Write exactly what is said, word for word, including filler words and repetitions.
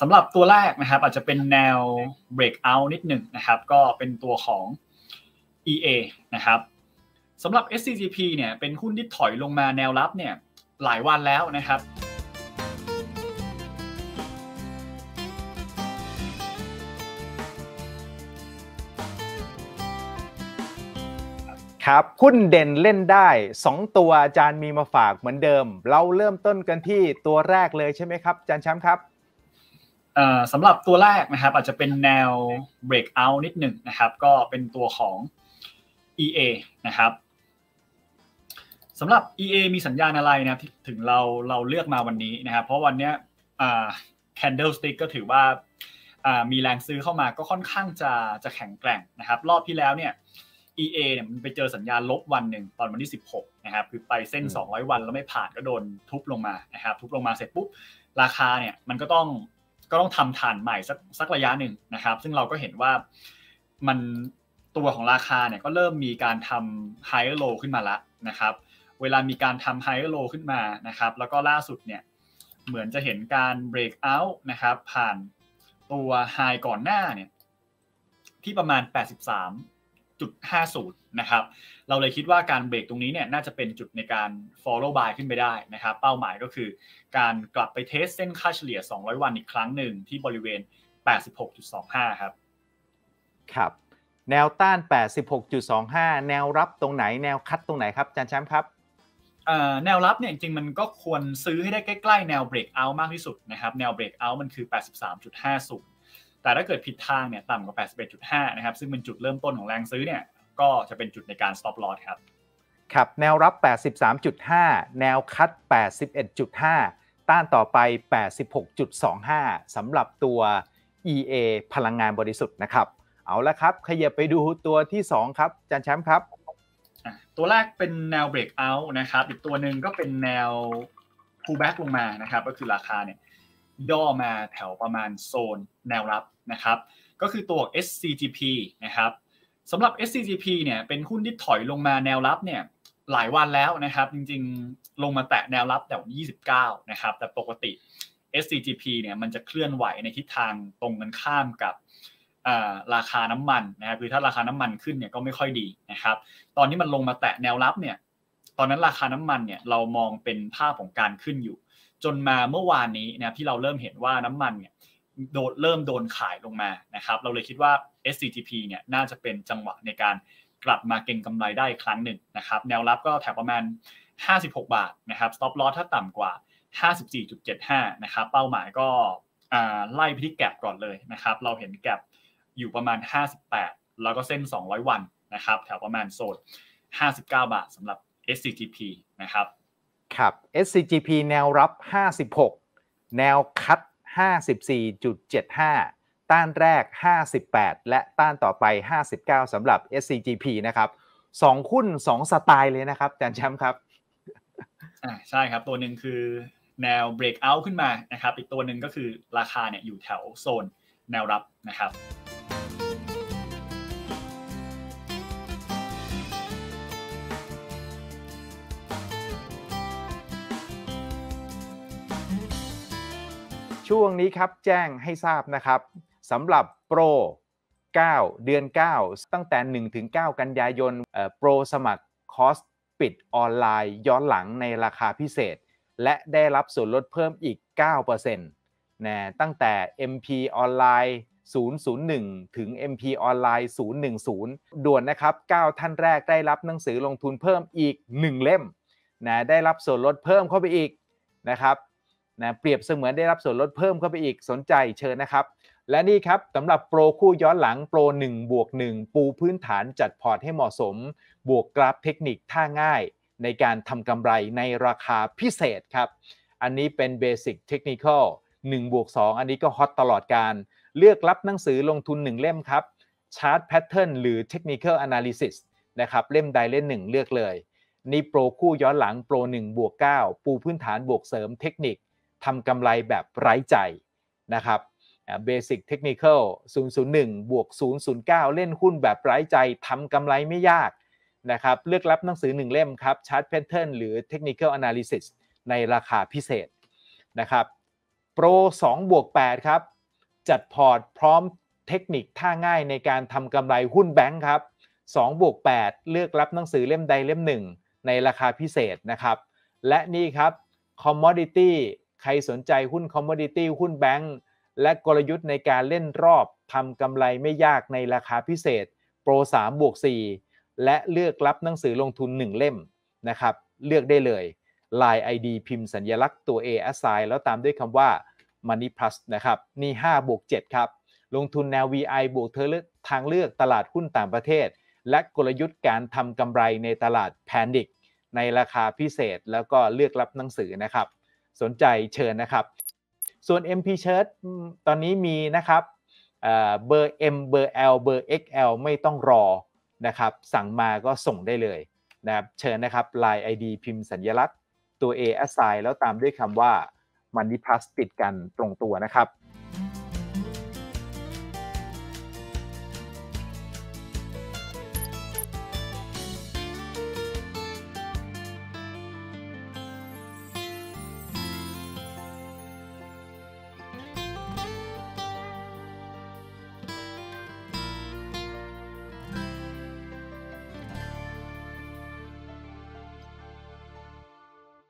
สำหรับตัวแรกนะครับอาจจะเป็นแนว breakout นิดหนึ่งนะครับก็เป็นตัวของ อี เอ นะครับสำหรับ เอส ซี จี พี เนี่ยเป็นหุ้นที่ถอยลงมาแนวรับเนี่ยหลายวันแล้วนะครับครับหุ้นเด่นเล่นได้สองตัวอาจารย์มีมาฝากเหมือนเดิมเราเริ่มต้นกันที่ตัวแรกเลยใช่ไหมครับอาจารย์แชมป์ครับสำหรับตัวแรกนะครับอาจจะเป็นแนว breakout นิดหนึ่งนะครับก็เป็นตัวของ อี เอ นะครับสำหรับ อี เอ มีสัญญาณอะไรนะครับถึงเราเราเลือกมาวันนี้นะครับเพราะวันนี้ candlestick ก็ถือว่ามีแรงซื้อเข้ามาก็ค่อนข้างจะจะแข็งแกร่งนะครับรอบที่แล้วเนี่ย อี เอ เนี่ยมันไปเจอสัญญาณลบวันหนึ่งตอนวันที่สิบหกนะครับคือไปเส้นสองร้อยวันแล้วไม่ผ่านก็โดนทุบลงมานะครับทุบลงมาเสร็จปุ๊บราคาเนี่ยมันก็ต้องก็ต้องทำฐานใหม่สักสักระยะหนึ่งนะครับซึ่งเราก็เห็นว่ามันตัวของราคาเนี่ยก็เริ่มมีการทำ higher low ขึ้นมาละนะครับเวลามีการทำ higher low ขึ้นมานะครับแล้วก็ล่าสุดเนี่ยเหมือนจะเห็นการ break out นะครับผ่านตัว high ก่อนหน้าเนี่ยที่ประมาณ แปดสิบสามจุดห้าศูนย์ นะครับเราเลยคิดว่าการเบรกตรงนี้เนี่ยน่าจะเป็นจุดในการ follow buy ขึ้นไปได้นะครับเป้าหมายก็คือการกลับไปเทสเส้นค่าเฉลี่ยสองร้อยวันอีกครั้งหนึ่งที่บริเวณ แปดสิบหกจุดสองห้า ครับครับแนวต้าน แปดสิบหกจุดสองห้า แนวรับตรงไหนแนวคัดตรงไหนครับอาจารย์แชมป์ครับแนวรับเนี่ยจริงๆมันก็ควรซื้อให้ได้ใกล้ๆแนว break out มากที่สุดนะครับแนว break out มันคือ แปดสิบสามจุดห้าศูนย์แต่ถ้าเกิดผิดทางเนี่ยต่ำกว่า แปดสิบเอ็ดจุดห้า นะครับซึ่งเป็นจุดเริ่มต้นของแรงซื้อเนี่ยก็จะเป็นจุดในการ stop loss ครับครับแนวรับ แปดสิบสามจุดห้า แนวคัด แปดสิบเอ็ดจุดห้า ต้านต่อไป แปดสิบหกจุดสองห้า สำหรับตัว อี เอ พลังงานบริสุทธิ์นะครับเอาละครับขยับไปดูตัวที่สองครับอาจารย์แชมป์ครับตัวแรกเป็นแนว break out นะครับอีกตัวหนึ่งก็เป็นแนว pull back ลงมานะครับก็คือราคาเนี่ยย่อมาแถวประมาณโซนแนวรับนะครับก็คือตัว เอส ซี จี พี นะครับสำหรับ เอส ซี จี พี เนี่ยเป็นหุ้นที่ถอยลงมาแนวรับเนี่ยหลายวันแล้วนะครับจริงๆลงมาแตะแนวรับแต่วันที่ยี่สิบเก้านะครับแต่ปกติ เอส ซี จี พี เนี่ยมันจะเคลื่อนไหวในทิศทางตรงกันข้ามกับราคาน้ำมันนะครับคือถ้าราคาน้ำมันขึ้นเนี่ยก็ไม่ค่อยดีนะครับตอนนี้มันลงมาแตะแนวรับเนี่ยตอนนั้นราคาน้ำมันเนี่ยเรามองเป็นภาพของการขึ้นอยู่จนมาเมื่อวานนี้นะครับที่เราเริ่มเห็นว่าน้ำมันเนี่ยโดนเริ่มโดนขายลงมานะครับเราเลยคิดว่า เอส ซี จี พี เนี่ยน่าจะเป็นจังหวะในการกลับมาเก็งกำไรได้ครั้งหนึ่งนะครับแนวรับก็แถวประมาณห้าสิบหกบาทนะครับ stop loss ถ้าต่ำกว่า ห้าสิบสี่จุดเจ็ดห้า นะครับเป้าหมายก็ไล่ไปที่แก็ปก่อนเลยนะครับเราเห็นแก็ปอยู่ประมาณห้าสิบแปดแล้วก็เส้นสองร้อยวันนะครับแถวประมาณโซนห้าสิบเก้าบาทสำหรับ เอส ซี จี พี นะครับครับ เอส ซี จี พี แนวรับห้าสิบหกแนวคัด ห้าสิบสี่จุดเจ็ดห้า ต้านแรกห้าสิบแปดและต้านต่อไปห้าสิบเก้าสำหรับ เอส ซี จี พี นะครับสองหุ้นสองสไตล์เลยนะครับอาจารย์แชมป์ครับอ่าใช่ครับตัวหนึ่งคือแนว break out ขึ้นมานะครับอีกตัวหนึ่งก็คือราคาเนี่ยอยู่แถวโซนแนวรับนะครับช่วงนี้ครับแจ้งให้ทราบนะครับสำหรับโปรเก้าเดือนเก้าตั้งแต่ หนึ่งถึงเก้า กันยายนโปรสมัครคอร์สปิดออนไลน์ย้อนหลังในราคาพิเศษและได้รับส่วนลดเพิ่มอีก เก้าเปอร์เซ็นต์ นะตั้งแต่ เอ็ม พี ออนไลน์ศูนย์ศูนย์หนึ่งถึง เอ็ม พี ออนไลน์ศูนย์หนึ่งศูนย์ด่วนนะครับเก้าท่านแรกได้รับหนังสือลงทุนเพิ่มอีกหนึ่งเล่มนะได้รับส่วนลดเพิ่มเข้าไปอีกนะครับนะเปรียบเสมือนได้รับส่วนลดเพิ่มเข้าไปอีกสนใจเชิญนะครับและนี่ครับสำหรับโปรคู่ย้อนหลังโปรหนึ่งบวกหนึ่งปูพื้นฐานจัดพอร์ตให้เหมาะสมบวกกราฟเทคนิคท่าง่ายในการทำกำไรในราคาพิเศษครับอันนี้เป็นเบสิกเทคนิคอลหนึ่งบวกสองอันนี้ก็ฮอตตลอดการเลือกรับหนังสือลงทุนหนึ่งเล่มครับชาร์ตแพทเทิร์นหรือเทคนิคอลแอนาลิซิสนะครับเล่มใดเล่มหนึ่งเลือกเลยนี่โปรคู่ย้อนหลังโปรหนึ่งบวกเก้าปูพื้นฐานบวกเสริมเทคนิคทำกำไรแบบไร้ใจนะครับ Basic Technical ศูนย์ศูนย์หนึ่ง บวก ศูนย์ศูนย์เก้า เล่นหุ้นแบบไร้ใจทำกำไรไม่ยากนะครับเลือกรับหนังสือหนึ่งเล่มครับ Chart Pattern หรือ Technical Analysis ในราคาพิเศษนะครับ Pro สองบวกแปด ครับจัดพอร์ตพร้อมเทคนิคท่าง่ายในการทำกำไรหุ้นแบงค์ครับสองบวกแปดเลือกรับหนังสือเล่มใดเล่มหนึ่งในราคาพิเศษนะครับและนี่ครับ Commodity ใครสนใจหุ้น Commodity หุ้นแบงค์และกลยุทธ์ในการเล่นรอบทำกำไรไม่ยากในราคาพิเศษ Pro สามบวกสี่ และเลือกรับหนังสือลงทุนหนึ่งเล่มนะครับเลือกได้เลย ไลน์ ไอ ดี พิมพ์สัญลักษณ์ตัว A Assign แล้วตามด้วยคำว่า Money Plus นะครับนี่ห้าบวกเจ็ดครับลงทุนแนว วี ไอ บวกเธอเลือกทางเลือกตลาดหุ้นต่างประเทศและกลยุทธ์การทำกำไรในตลาด Panic ในราคาพิเศษแล้วก็เลือกรับหนังสือนะครับสนใจเชิญนะครับส่วน เอ็ม พี Shirt ตอนนี้มีนะครับเบอร์ M เบอร์ L เบอร์ เอ็กซ์ แอล ไม่ต้องรอนะครับสั่งมาก็ส่งได้เลยนะครับเชิญนะครับ ไลน์ ไอ ดี พิมพ์สัญลักษณ์ตัว A Assign แล้วตามด้วยคำว่า Money Plus ติดกันตรงตัวนะครับ